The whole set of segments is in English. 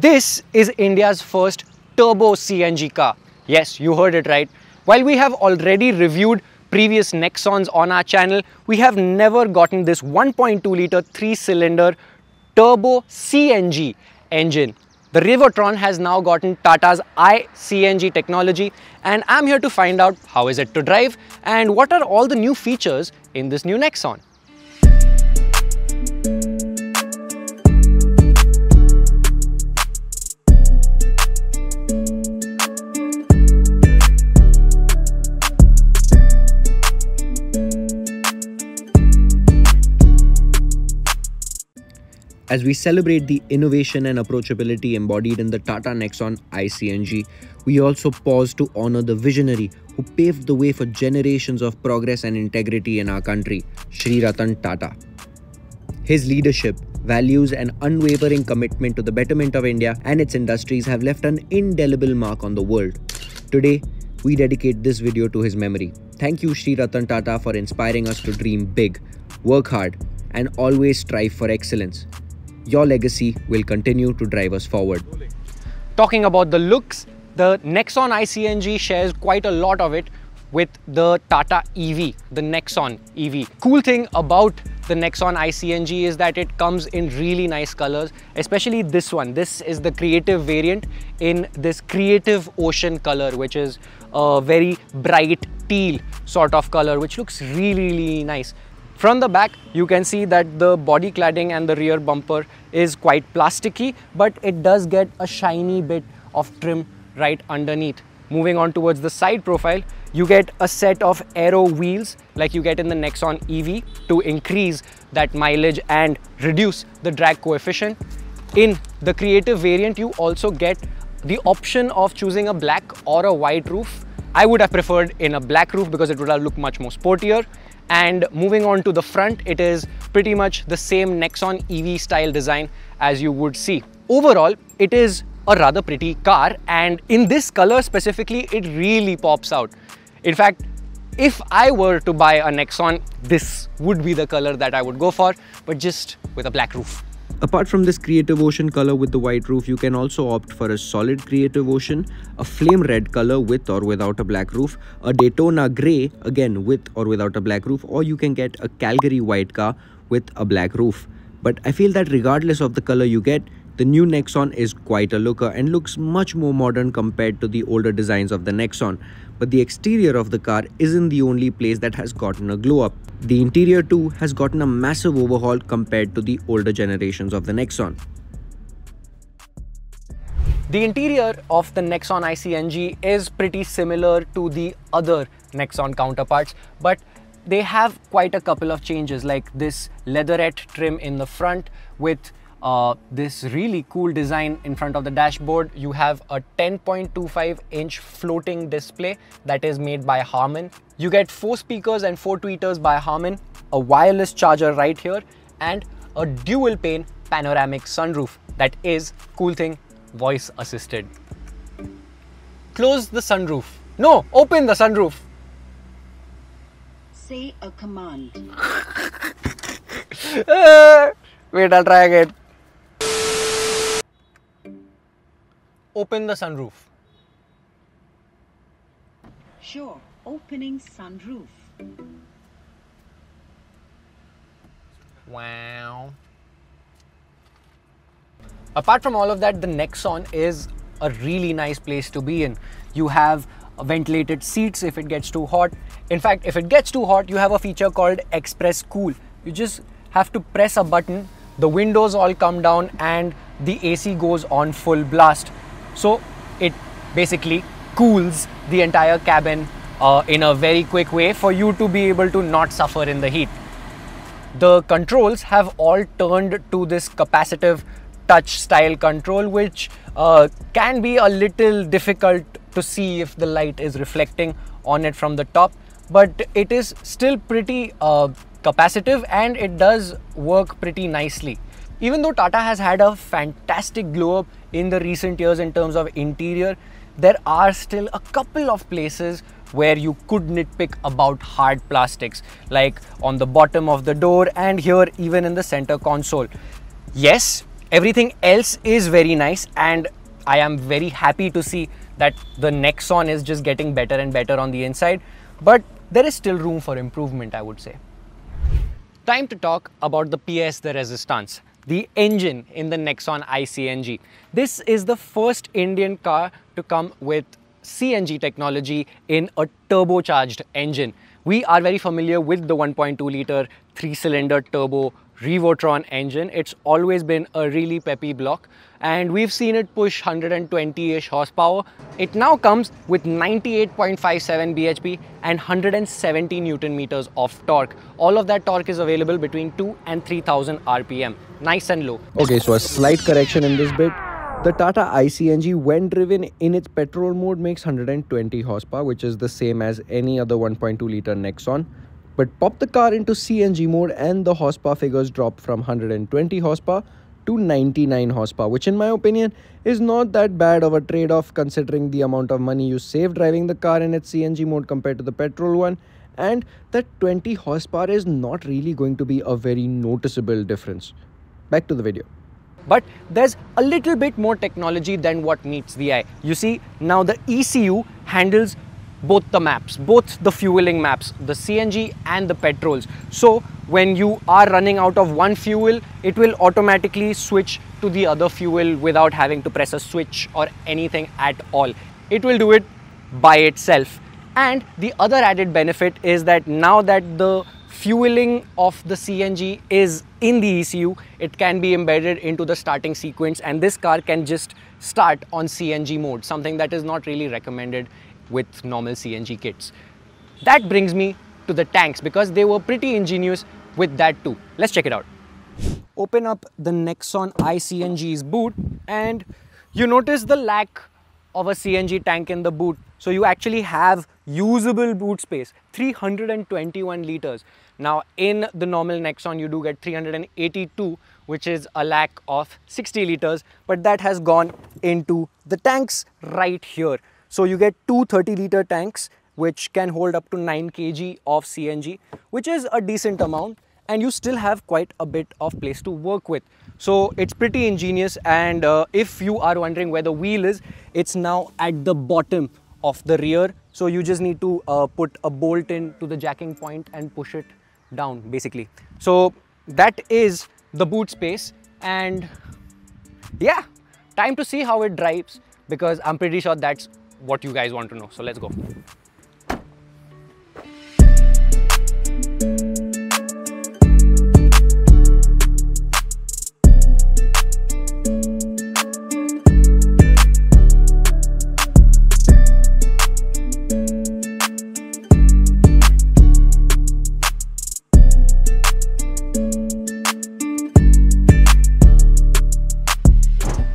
This is India's first turbo CNG car. Yes, you heard it right. While we have already reviewed previous Nexons on our channel, we have never gotten this 1.2-litre 3-cylinder turbo CNG engine. The Revotron has now gotten Tata's iCNG technology, and I'm here to find out how is it to drive and what are all the new features in this new Nexon. As we celebrate the innovation and approachability embodied in the Tata Nexon iCNG, we also pause to honor the visionary who paved the way for generations of progress and integrity in our country, Shri Ratan Tata. His leadership, values and unwavering commitment to the betterment of India and its industries have left an indelible mark on the world. Today, we dedicate this video to his memory. Thank you, Shri Ratan Tata, for inspiring us to dream big, work hard and always strive for excellence. Your legacy will continue to drive us forward. Talking about the looks, the Nexon iCNG shares quite a lot of it with the Tata EV, the Nexon EV. Cool thing about the Nexon iCNG is that it comes in really nice colors, especially this one. This is the creative variant in this creative ocean color, which is a very bright teal sort of color, which looks really, really nice. From the back, you can see that the body cladding and the rear bumper is quite plasticky, but it does get a shiny bit of trim right underneath. Moving on towards the side profile, you get a set of aero wheels like you get in the Nexon EV to increase that mileage and reduce the drag coefficient. In the creative variant, you also get the option of choosing a black or a white roof. I would have preferred in a black roof because it would have looked much more sportier. And moving on to the front, it is pretty much the same Nexon EV style design as you would see. Overall, it is a rather pretty car, and in this color specifically, it really pops out. In fact, if I were to buy a Nexon, this would be the color that I would go for, but just with a black roof. Apart from this creative ocean color with the white roof, you can also opt for a solid creative ocean, a flame red color with or without a black roof, a Daytona grey again with or without a black roof, or you can get a Calgary white car with a black roof. But I feel that regardless of the color you get, the new Nexon is quite a looker and looks much more modern compared to the older designs of the Nexon. But the exterior of the car isn't the only place that has gotten a glow up. The interior too has gotten a massive overhaul compared to the older generations of the Nexon. The interior of the Nexon iCNG is pretty similar to the other Nexon counterparts, but they have quite a couple of changes, like this leatherette trim in the front with this really cool design in front of the dashboard. You have a 10.25-inch floating display that is made by Harman. You get 4 speakers and 4 tweeters by Harman, a wireless charger right here, and a dual pane panoramic sunroof that is, cool thing, voice assisted. Close the sunroof. No, open the sunroof. Say a command. Wait, I'll try again. Open the sunroof. Sure, opening sunroof. Wow. Apart from all of that, the Nexon is a really nice place to be in. You have ventilated seats if it gets too hot. In fact, if it gets too hot, you have a feature called Express Cool. You just have to press a button, the windows all come down and the AC goes on full blast. So it basically cools the entire cabin in a very quick way for you to be able to not suffer in the heat. The controls have all turned to this capacitive touch style control, which can be a little difficult to see if the light is reflecting on it from the top, but it is still pretty capacitive and it does work pretty nicely. Even though Tata has had a fantastic glow up in the recent years in terms of interior, there are still a couple of places where you could nitpick about hard plastics, like on the bottom of the door and here even in the center console. Yes, Everything else is very nice, and I am very happy to see that the Nexon is just getting better and better on the inside, but there is still room for improvement, I would say. Time to talk about the PS, the Resistance, the engine in the Nexon iCNG. This is the first Indian car to come with CNG technology in a turbocharged engine. We are very familiar with the 1.2-litre 3-cylinder turbo Revotron engine. It's always been a really peppy block, and we've seen it push 120-ish horsepower. It now comes with 98.57 bhp and 170 Newton meters of torque. All of that torque is available between 2 and 3000 RPM. Nice and low. Okay, so a slight correction in this bit. The Tata iCNG, when driven in its petrol mode, makes 120 horsepower, which is the same as any other 1.2-litre Nexon. But pop the car into CNG mode and the horsepower figures drop from 120 horsepower to 99 horsepower, which in my opinion is not that bad of a trade-off considering the amount of money you save driving the car in its CNG mode compared to the petrol one. And that 20 horsepower is not really going to be a very noticeable difference. Back to the video. But there's a little bit more technology than what meets the eye. You see, now the ECU handles both the maps, both the fueling maps, the CNG and the petrols. So when you are running out of one fuel, it will automatically switch to the other fuel without having to press a switch or anything at all. It will do it by itself. And the other added benefit is that now that the fueling of the CNG is in the ECU, it can be embedded into the starting sequence, and this car can just start on CNG mode, something that is not really recommended with normal CNG kits. That brings me to the tanks, because they were pretty ingenious with that too. Let's check it out. Open up the Nexon iCNG's boot and you notice the lack of a CNG tank in the boot. So you actually have usable boot space, 321 liters. Now in the normal Nexon you do get 382, which is a lack of 60 liters, but that has gone into the tanks right here. So you get two 30-litre tanks, which can hold up to 9 kg of CNG, which is a decent amount, and you still have quite a bit of place to work with. So it's pretty ingenious, and if you are wondering where the wheel is, it's now at the bottom of the rear. So you just need to put a bolt in to the jacking point and push it down, basically. So that is the boot space, and yeah, time to see how it drives, because I'm pretty sure that's what you guys want to know. So let's go.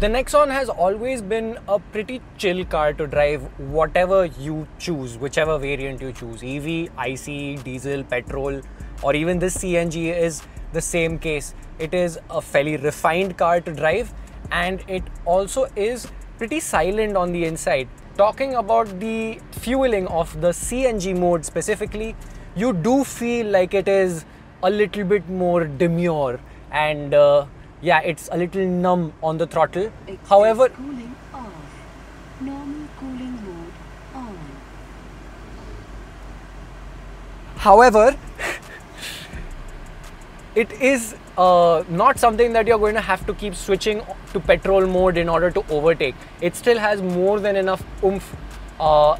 The Nexon has always been a pretty chill car to drive, whatever you choose, whichever variant you choose. EV, ICE, diesel, petrol, or even this CNG is the same case. It is a fairly refined car to drive, and it also is pretty silent on the inside. Talking about the fueling of the CNG mode specifically, you do feel like it is a little bit more demure, and yeah, it's a little numb on the throttle. However, cooling off. Normal cooling mode on. However, it is not something that you're going to have to keep switching to petrol mode in order to overtake. It still has more than enough oomph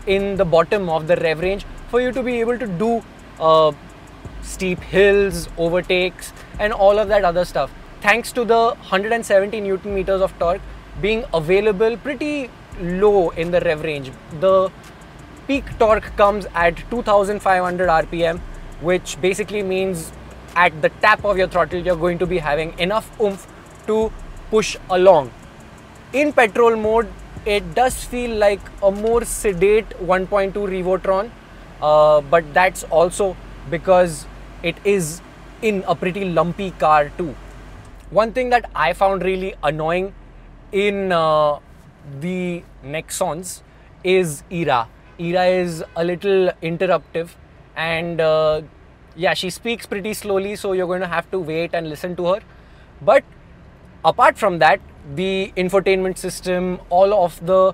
in the bottom of the rev range for you to be able to do steep hills, overtakes, and all of that other stuff. Thanks to the 170 Newton meters of torque being available pretty low in the rev range. The peak torque comes at 2500 RPM, which basically means at the tap of your throttle, you're going to be having enough oomph to push along. In petrol mode, it does feel like a more sedate 1.2 Revotron, but that's also because it is in a pretty lumpy car too. One thing that I found really annoying in the Nexons is Ira. Ira is a little interruptive, and yeah, she speaks pretty slowly, so you're going to have to wait and listen to her. But Apart from that, the infotainment system, all of the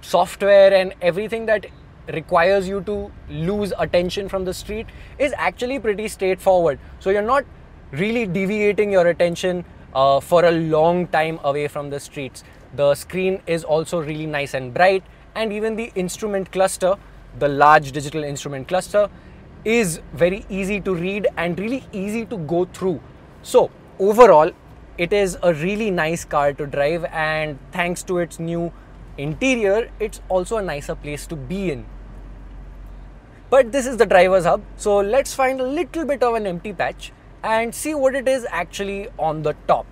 software and everything that requires you to lose attention from the street is actually pretty straightforward. So you're not really deviating your attention for a long time away from the streets. The screen is also really nice and bright, and even the instrument cluster, the large digital instrument cluster, is very easy to read and really easy to go through. So overall, it is a really nice car to drive, and thanks to its new interior, it's also a nicer place to be in. But this is the driver's hub, so let's find a little bit of an empty patch and see what it is actually on the top.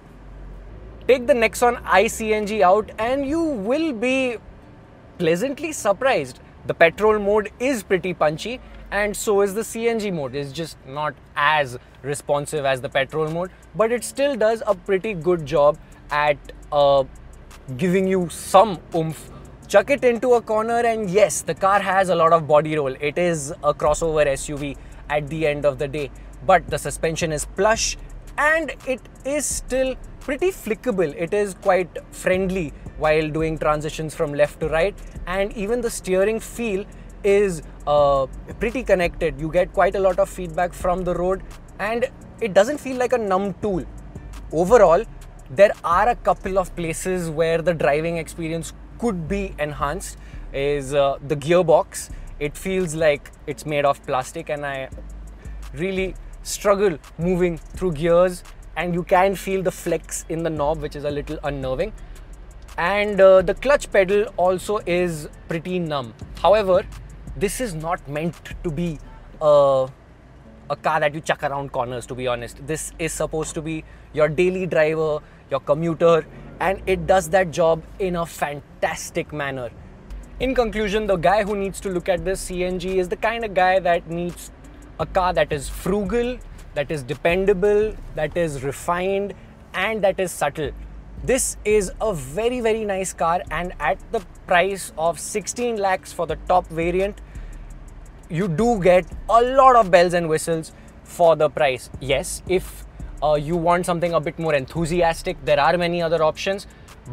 Take the Nexon iCNG out and you will be pleasantly surprised. The petrol mode is pretty punchy, and so is the CNG mode. It's just not as responsive as the petrol mode, but it still does a pretty good job at giving you some oomph. Chuck it into a corner and yes, the car has a lot of body roll. It is a crossover SUV at the end of the day, but the suspension is plush and it is still pretty flickable. It is quite friendly while doing transitions from left to right, and even the steering feel is pretty connected. You get quite a lot of feedback from the road and it doesn't feel like a numb tool. Overall, there are a couple of places where the driving experience could be enhanced. Is the gearbox. It feels like it's made of plastic and I really struggle moving through gears, and you can feel the flex in the knob, which is a little unnerving. And the clutch pedal also is pretty numb. However, this is not meant to be a car that you chuck around corners, to be honest. This is supposed to be your daily driver, your commuter, and it does that job in a fantastic manner. In conclusion, the guy who needs to look at this CNG is the kind of guy that needs a car that is frugal, that is dependable, that is refined, and that is subtle. This is a very, very nice car, and at the price of 16 lakhs for the top variant, you do get a lot of bells and whistles for the price. Yes, if you want something a bit more enthusiastic, there are many other options,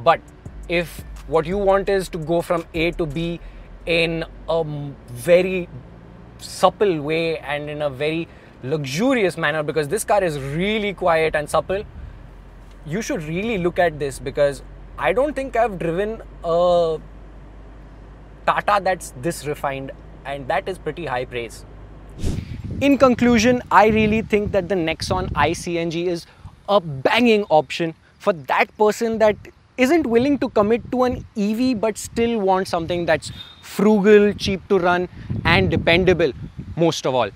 but if what you want is to go from A to B in a very supple way and in a very luxurious manner, because this car is really quiet and supple, you should really look at this, because I don't think I've driven a Tata that's this refined, and that is pretty high praise. In conclusion, I really think that the Nexon iCNG is a banging option for that person that isn't willing to commit to an EV but still wants something that's frugal, cheap to run, and dependable most of all.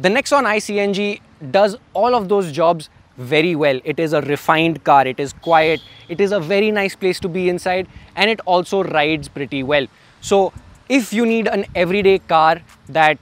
The Nexon iCNG does all of those jobs very well. It is a refined car, it is quiet, it is a very nice place to be inside, and it also rides pretty well. So if you need an everyday car that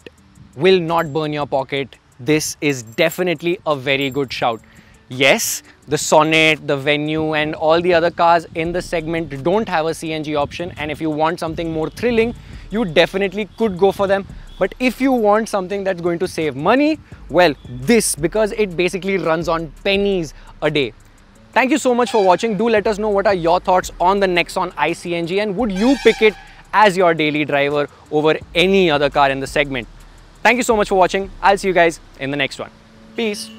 will not burn your pocket, this is definitely a very good shout. Yes, the Sonet, the Venue, and all the other cars in the segment don't have a CNG option, and if you want something more thrilling, you definitely could go for them. But if you want something that's going to save money, well, this, because it basically runs on pennies a day. Thank you so much for watching. Do let us know what are your thoughts on the Nexon iCNG, and would you pick it as your daily driver over any other car in the segment? Thank you so much for watching. I'll see you guys in the next one. Peace.